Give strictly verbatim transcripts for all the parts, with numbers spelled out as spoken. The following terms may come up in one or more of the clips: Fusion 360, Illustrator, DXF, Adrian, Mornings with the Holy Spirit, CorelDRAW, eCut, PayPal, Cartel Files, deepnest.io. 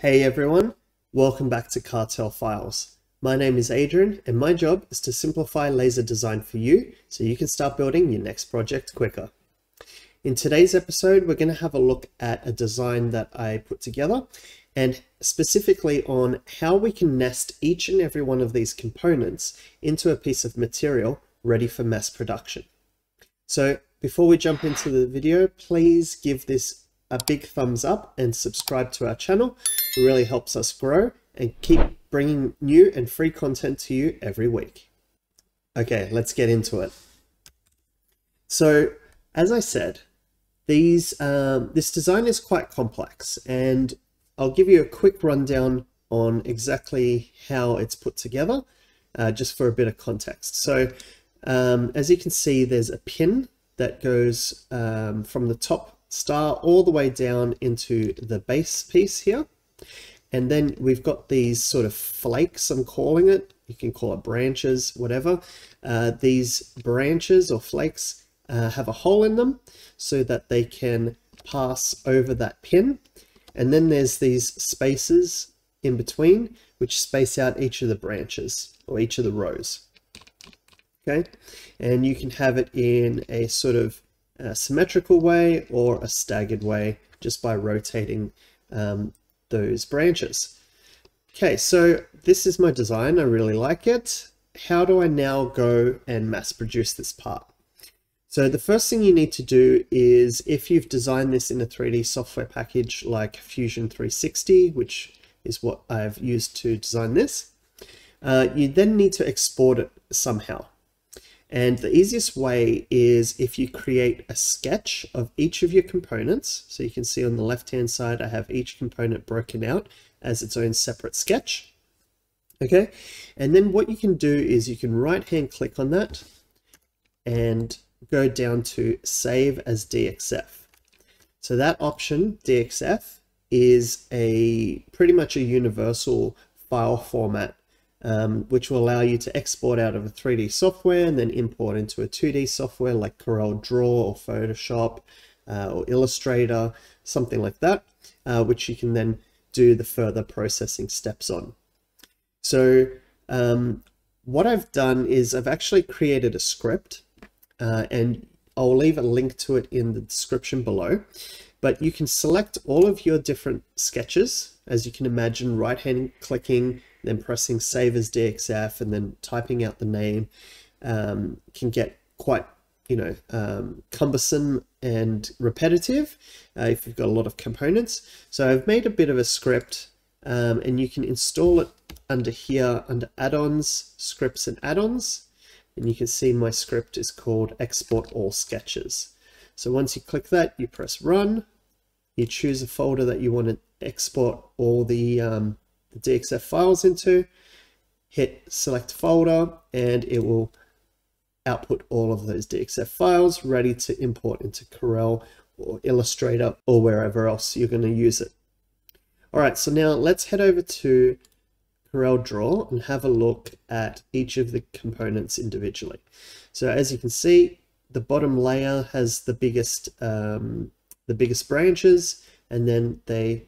Hey everyone, welcome back to Cartel Files. My name is Adrian and my job is to simplify laser design for you so you can start building your next project quicker. In today's episode, we're going to have a look at a design that I put together and specifically on how we can nest each and every one of these components into a piece of material ready for mass production. So before we jump into the video, please give this a big thumbs up and subscribe to our channel. It really helps us grow and keep bringing new and free content to you every week. Okay, let's get into it. So as I said, these um, this design is quite complex and I'll give you a quick rundown on exactly how it's put together uh, just for a bit of context. So um, as you can see, there's a pin that goes um, from the top star all the way down into the base piece here, and then we've got these sort of flakes, I'm calling it, you can call it branches, whatever. Uh, these branches or flakes uh, have a hole in them so that they can pass over that pin, and then there's these spaces in between which space out each of the branches or each of the rows. Okay, and you can have it in a sort of a symmetrical way or a staggered way just by rotating um, those branches. Okay, so this is my design. I really like it. How do I now go and mass produce this part? So the first thing you need to do is, if you've designed this in a three D software package like Fusion three sixty, which is what I've used to design this, uh, you then need to export it somehow. And the easiest way is if you create a sketch of each of your components. So you can see on the left-hand side, I have each component broken out as its own separate sketch. Okay. And then what you can do is you can right-hand click on that and go down to save as D X F. So that option, D X F, is a pretty much a universal file format, Um, which will allow you to export out of a three D software and then import into a two D software like CorelDRAW or Photoshop uh, or Illustrator, something like that, uh, which you can then do the further processing steps on. So um, what I've done is I've actually created a script, uh, and I'll leave a link to it in the description below, but you can select all of your different sketches, as you can imagine, right-hand clicking, then pressing save as D X F and then typing out the name um, can get quite, you know, um, cumbersome and repetitive uh, if you've got a lot of components. So I've made a bit of a script, um, and you can install it under here, under add-ons, scripts and add-ons. And you can see my script is called export all sketches. So once you click that, you press run, you choose a folder that you want to export all the um, D X F files into, hit select folder, and it will output all of those D X F files ready to import into Corel or Illustrator or wherever else you're going to use it. All right, so now let's head over to CorelDRAW and have a look at each of the components individually. So as you can see, the bottom layer has the biggest um, the biggest branches, and then they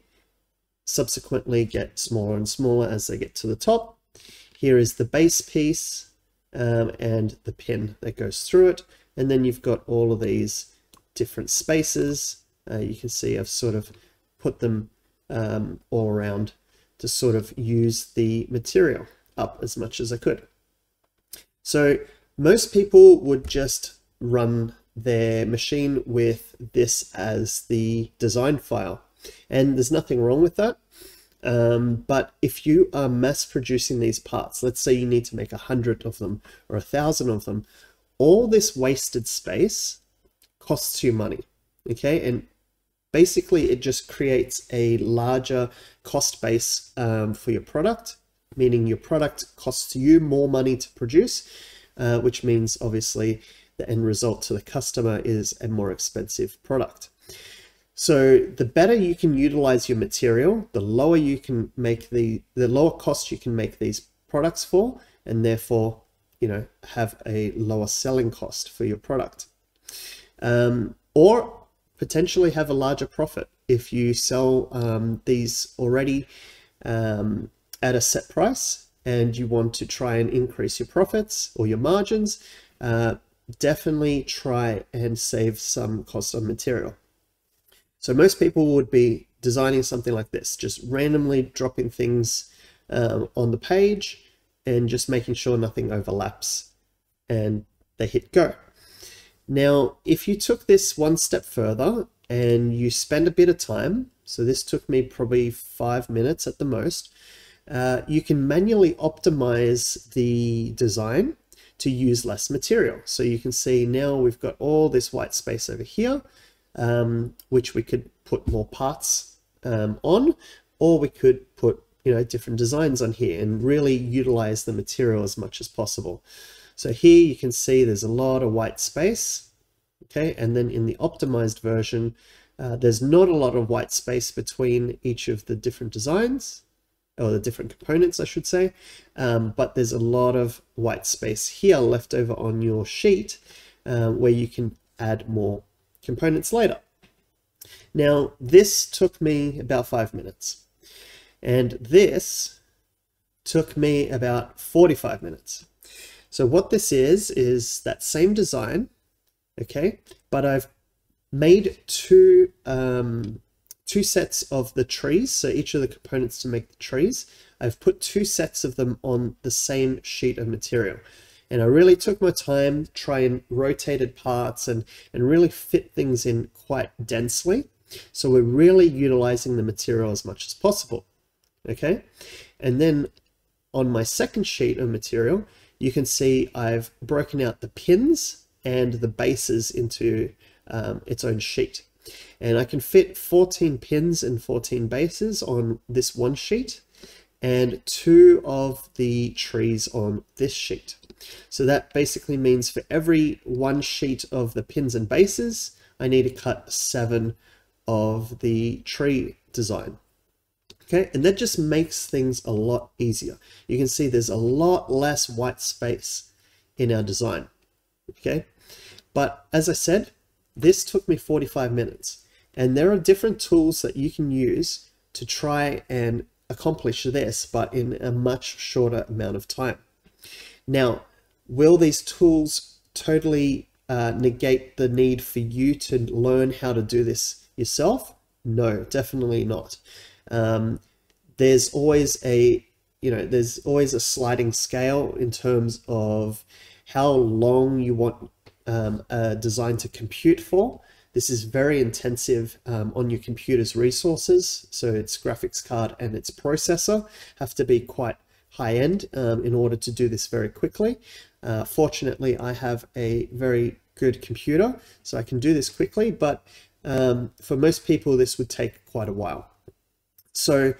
subsequently get smaller and smaller as they get to the top. Here is the base piece um, and the pin that goes through it, and then you've got all of these different spaces. Uh, you can see I've sort of put them um, all around to sort of use the material up as much as I could. So most people would just run their machine with this as the design file, and there's nothing wrong with that, um, but if you are mass producing these parts, let's say you need to make a hundred of them or a thousand of them, all this wasted space costs you money. Okay, and basically it just creates a larger cost base um, for your product, meaning your product costs you more money to produce, uh, which means obviously the end result to the customer is a more expensive product. So the better you can utilize your material, the lower you can make the, the lower cost you can make these products for, and therefore, you know, have a lower selling cost for your product. Um, or potentially have a larger profit if you sell um, these already um, at a set price and you want to try and increase your profits or your margins. Uh, definitely try and save some cost on material. So most people would be designing something like this, just randomly dropping things uh, on the page and just making sure nothing overlaps, and they hit go. Now, if you took this one step further and you spend a bit of time, so this took me probably five minutes at the most, uh, you can manually optimize the design to use less material. So you can see now we've got all this white space over here, um, which we could put more parts um, on, or we could put, you know, different designs on here and really utilize the material as much as possible. So here you can see there's a lot of white space, okay? And then in the optimized version, uh, there's not a lot of white space between each of the different designs, or the different components, I should say, um, but there's a lot of white space here left over on your sheet uh, where you can add more components later. Now, this took me about five minutes, and this took me about forty-five minutes. So what this is, is that same design, okay, but I've made two, um, two sets of the trees, so each of the components to make the trees, I've put two sets of them on the same sheet of material. And I really took my time, try and rotated parts and, and really fit things in quite densely. So we're really utilizing the material as much as possible, okay? And then on my second sheet of material, you can see I've broken out the pins and the bases into um, its own sheet. And I can fit fourteen pins and fourteen bases on this one sheet, and two of the trees on this sheet. So that basically means for every one sheet of the pins and bases, I need to cut seven of the tree design. Okay, and that just makes things a lot easier. You can see there's a lot less white space in our design, okay? But as I said, this took me forty-five minutes, and there are different tools that you can use to try and accomplish this, but in a much shorter amount of time. Now, will these tools totally uh, negate the need for you to learn how to do this yourself? No, definitely not. Um, there's always a, you know, there's always a sliding scale in terms of how long you want um, a design to compute for. This is very intensive um, on your computer's resources. So its graphics card and its processor have to be quite high end um, in order to do this very quickly. Uh, fortunately, I have a very good computer, so I can do this quickly, but um, for most people, this would take quite a while. So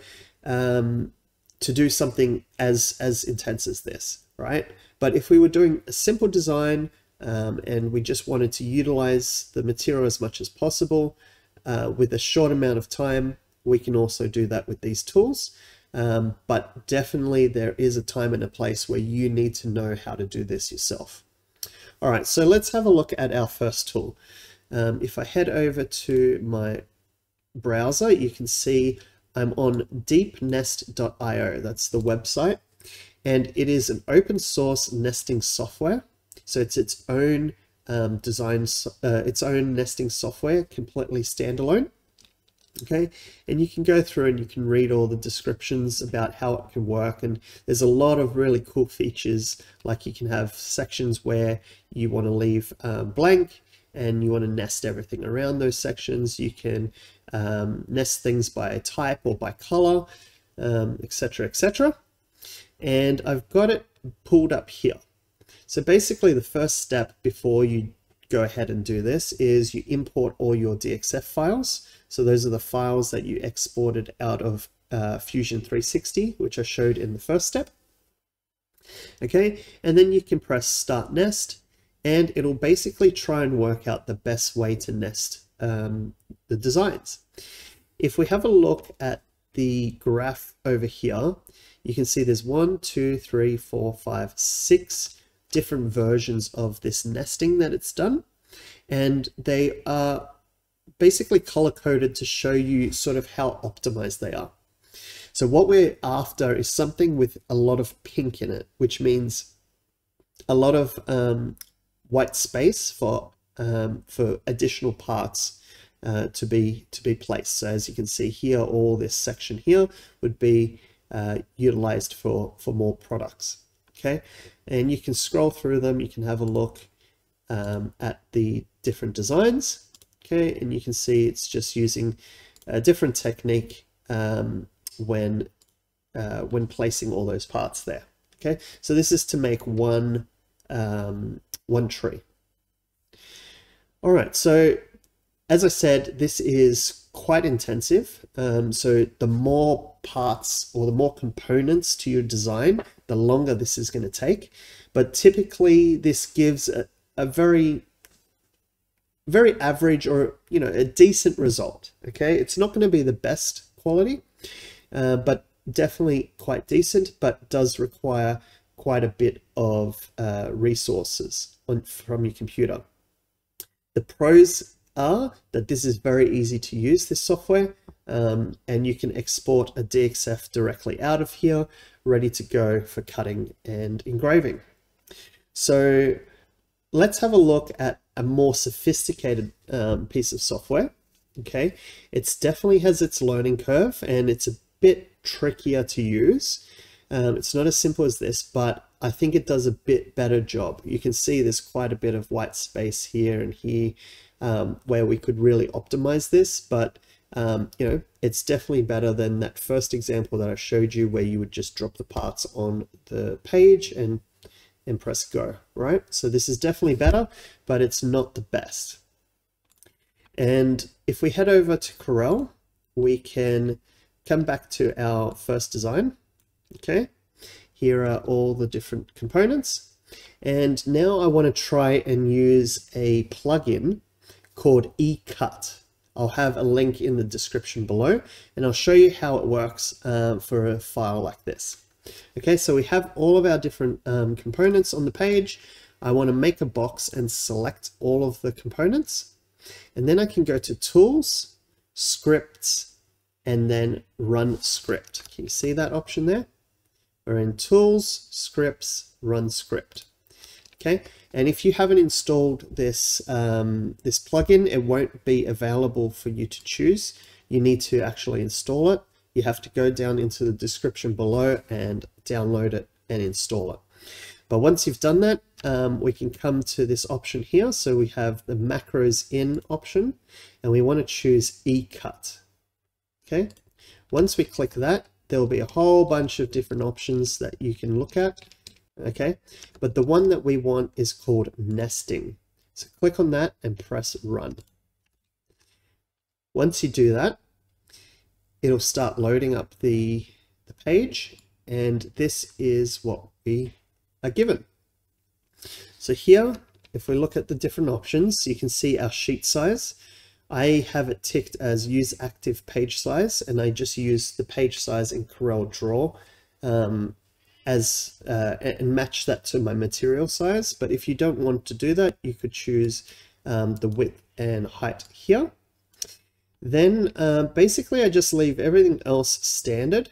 um, to do something as, as intense as this, right? But if we were doing a simple design um, and we just wanted to utilize the material as much as possible uh, with a short amount of time, we can also do that with these tools. Um, but definitely there is a time and a place where you need to know how to do this yourself. All right, so let's have a look at our first tool. Um, if I head over to my browser, you can see I'm on deep nest dot i o, that's the website, and it is an open source nesting software. So it's its own um, design, uh, its own nesting software, completely standalone. Okay, and you can go through and you can read all the descriptions about how it can work, and there's a lot of really cool features, like you can have sections where you want to leave um, blank and you want to nest everything around those sections. You can um, nest things by type or by color, etc, um, etc, and I've got it pulled up here. So basically the first step before you go ahead and do this is you import all your D X F files. So those are the files that you exported out of uh, Fusion three sixty, which I showed in the first step. Okay, and then you can press Start Nest, and it'll basically try and work out the best way to nest um, the designs. If we have a look at the graph over here, you can see there's one, two, three, four, five, six different versions of this nesting that it's done, and they are basically color coded to show you sort of how optimized they are. So what we're after is something with a lot of pink in it, which means a lot of um, white space for um, for additional parts uh, to be to be placed. So as you can see here, all this section here would be uh, utilized for for more products. Okay, and you can scroll through them. You can have a look um, at the different designs. Okay, and you can see it's just using a different technique um, when uh, when placing all those parts there. Okay, so this is to make one um, one tree. All right, so as I said, this is quite intensive. Um, so the more parts or the more components to your design, the longer this is going to take. But typically this gives a, a very, very average or, you know, a decent result. Okay, it's not going to be the best quality, uh, but definitely quite decent, but does require quite a bit of uh, resources on, from your computer. The pros are that this is very easy to use, this software, um, and you can export a D X F directly out of here, ready to go for cutting and engraving. So let's have a look at a more sophisticated um, piece of software. Okay, it's definitely has its learning curve and it's a bit trickier to use. Um, it's not as simple as this, but I think it does a bit better job. You can see there's quite a bit of white space here and here um, where we could really optimize this, but um, you know, it's definitely better than that first example that I showed you where you would just drop the parts on the page and, and press go, right? So this is definitely better, but it's not the best. And if we head over to Corel, we can come back to our first design. Okay, here are all the different components, and now I want to try and use a plugin called eCut. I'll have a link in the description below, and I'll show you how it works uh, for a file like this. Okay, so we have all of our different um, components on the page. I want to make a box and select all of the components, and then I can go to Tools, Scripts, and then Run Script. Can you see that option there? We're in Tools, Scripts, Run Script. Okay, and if you haven't installed this um, this plugin, it won't be available for you to choose. You need to actually install it. You have to go down into the description below and download it and install it. But once you've done that, um, we can come to this option here. So we have the macros in option, and we want to choose eCut. Okay, once we click that, there'll be a whole bunch of different options that you can look at. Okay, but the one that we want is called nesting. So click on that and press run. Once you do that, it'll start loading up the, the page, and this is what we are given. So here, if we look at the different options, you can see our sheet size. I have it ticked as use active page size, and I just use the page size in CorelDRAW um, as uh, and match that to my material size. But if you don't want to do that, you could choose um, the width and height here. Then uh, basically I just leave everything else standard,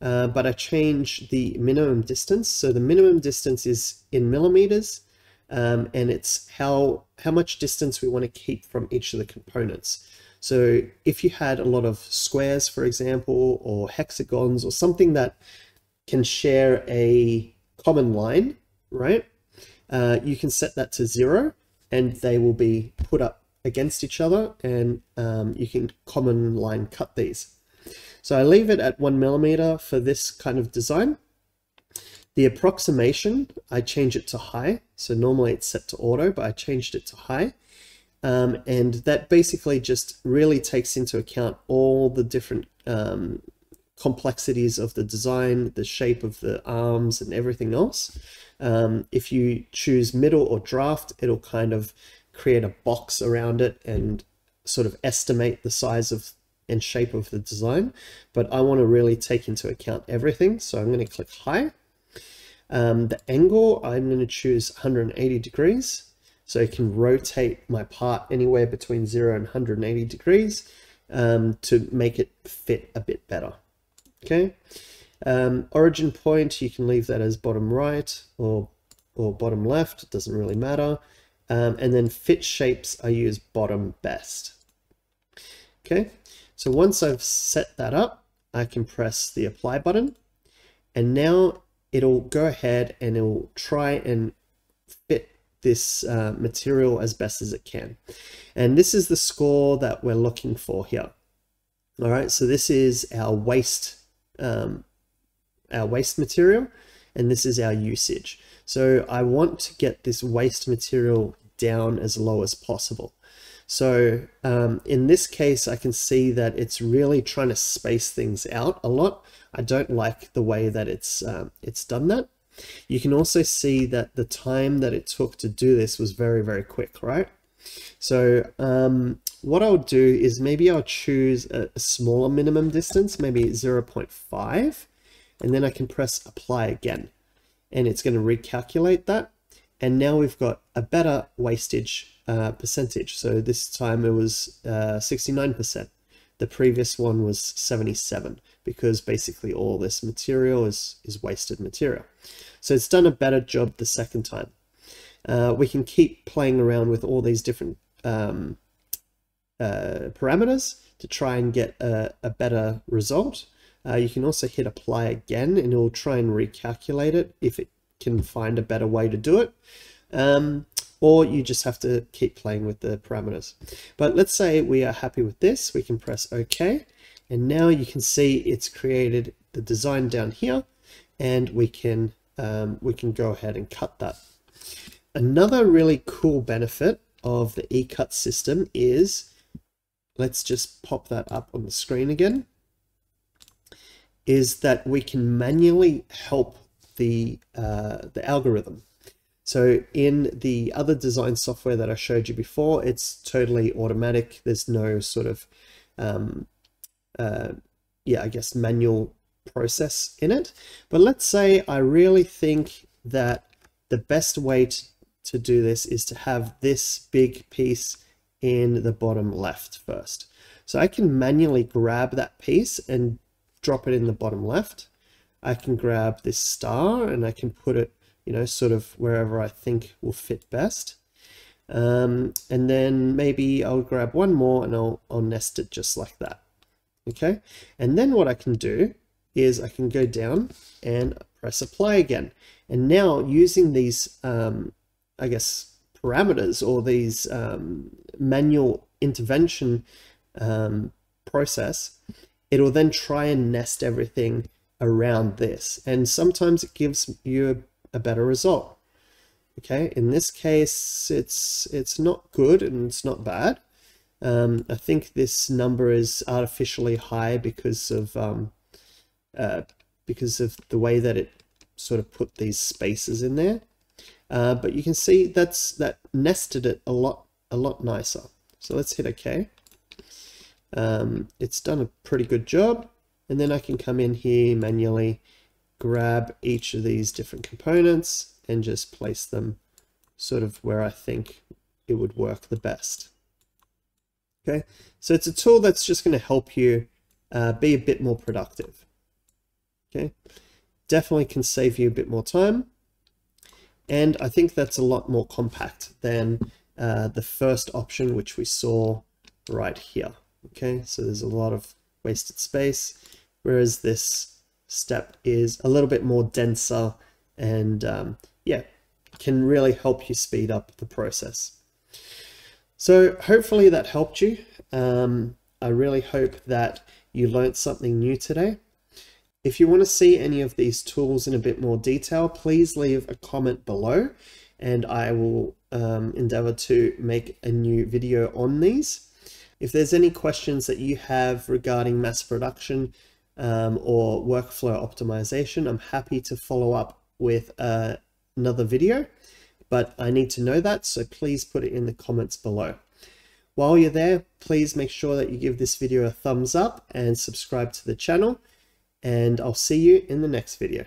uh, but I change the minimum distance. So the minimum distance is in millimeters. Um, and it's how how much distance we want to keep from each of the components. So if you had a lot of squares, for example, or hexagons or something that can share a common line, right, uh, you can set that to zero and they will be put up against each other, and um, you can common line cut these. So I leave it at one millimeter for this kind of design. The approximation, I change it to high. So normally it's set to auto, but I changed it to high. Um, and that basically just really takes into account all the different um, complexities of the design, the shape of the arms and everything else. Um, if you choose middle or draft, it'll kind of create a box around it and sort of estimate the size of and shape of the design. But I want to really take into account everything. So I'm going to click high. Um, the angle, I'm going to choose one hundred eighty degrees. So I can rotate my part anywhere between zero and one hundred eighty degrees um, to make it fit a bit better. Okay. Um, origin point, you can leave that as bottom right or, or bottom left. It doesn't really matter. Um, and then fit shapes, I use bottom best. Okay. So once I've set that up, I can press the apply button, and now it'll go ahead and it'll try and fit this uh, material as best as it can. And this is the score that we're looking for here. All right. So this is our waste, um, our waste material, and this is our usage. So I want to get this waste material down as low as possible. So um, in this case, I can see that it's really trying to space things out a lot. I don't like the way that it's, um, it's done that. You can also see that the time that it took to do this was very, very quick, right? So um, what I'll do is maybe I'll choose a, a smaller minimum distance, maybe zero point five, and then I can press apply again, and it's going to recalculate that. And now we've got a better wastage uh, percentage. So this time it was uh, sixty-nine percent. The previous one was seventy-seven, because basically all this material is, is wasted material. So it's done a better job the second time. Uh, we can keep playing around with all these different um, uh, parameters to try and get a, a better result. Uh, you can also hit apply again, and it will try and recalculate it if it can find a better way to do it. Um, or you just have to keep playing with the parameters. But let's say we are happy with this. We can press OK. And now you can see it's created the design down here, and we can, um, we can go ahead and cut that. Another really cool benefit of the eCut system is, let's just pop that up on the screen again, is that we can manually help the, uh, the algorithm. So in the other design software that I showed you before, it's totally automatic. There's no sort of, um, uh, yeah, I guess manual process in it. But let's say I really think that the best way to, to do this is to have this big piece in the bottom left first. So I can manually grab that piece and drop it in the bottom left. I can grab this star and I can put it, you know, sort of wherever I think will fit best. Um, and then maybe I'll grab one more and I'll, I'll nest it just like that. Okay. And then what I can do is I can go down and press apply again. And now using these, um, I guess, parameters or these um, manual intervention um, process, it'll then try and nest everything around this. And sometimes it gives you a, a better result. Okay. In this case, it's, it's not good and it's not bad. Um, I think this number is artificially high because of, um, uh, because of the way that it sort of put these spaces in there. Uh, but you can see that's, that nested it a lot, a lot nicer. So let's hit OK. Um, it's done a pretty good job. And then I can come in here manually, grab each of these different components and just place them sort of where I think it would work the best. Okay. So it's a tool that's just going to help you uh, be a bit more productive. Okay. Definitely can save you a bit more time. And I think that's a lot more compact than uh, the first option, which we saw right here. Okay. So there's a lot of wasted space, whereas this step is a little bit more denser and um, yeah, can really help you speed up the process. So hopefully that helped you. Um, I really hope that you learned something new today. If you want to see any of these tools in a bit more detail, please leave a comment below and I will um, endeavor to make a new video on these. If there's any questions that you have regarding mass production um, or workflow optimization, I'm happy to follow up with uh, another video, but I need to know that, so please put it in the comments below. While you're there, please make sure that you give this video a thumbs up and subscribe to the channel, and I'll see you in the next video.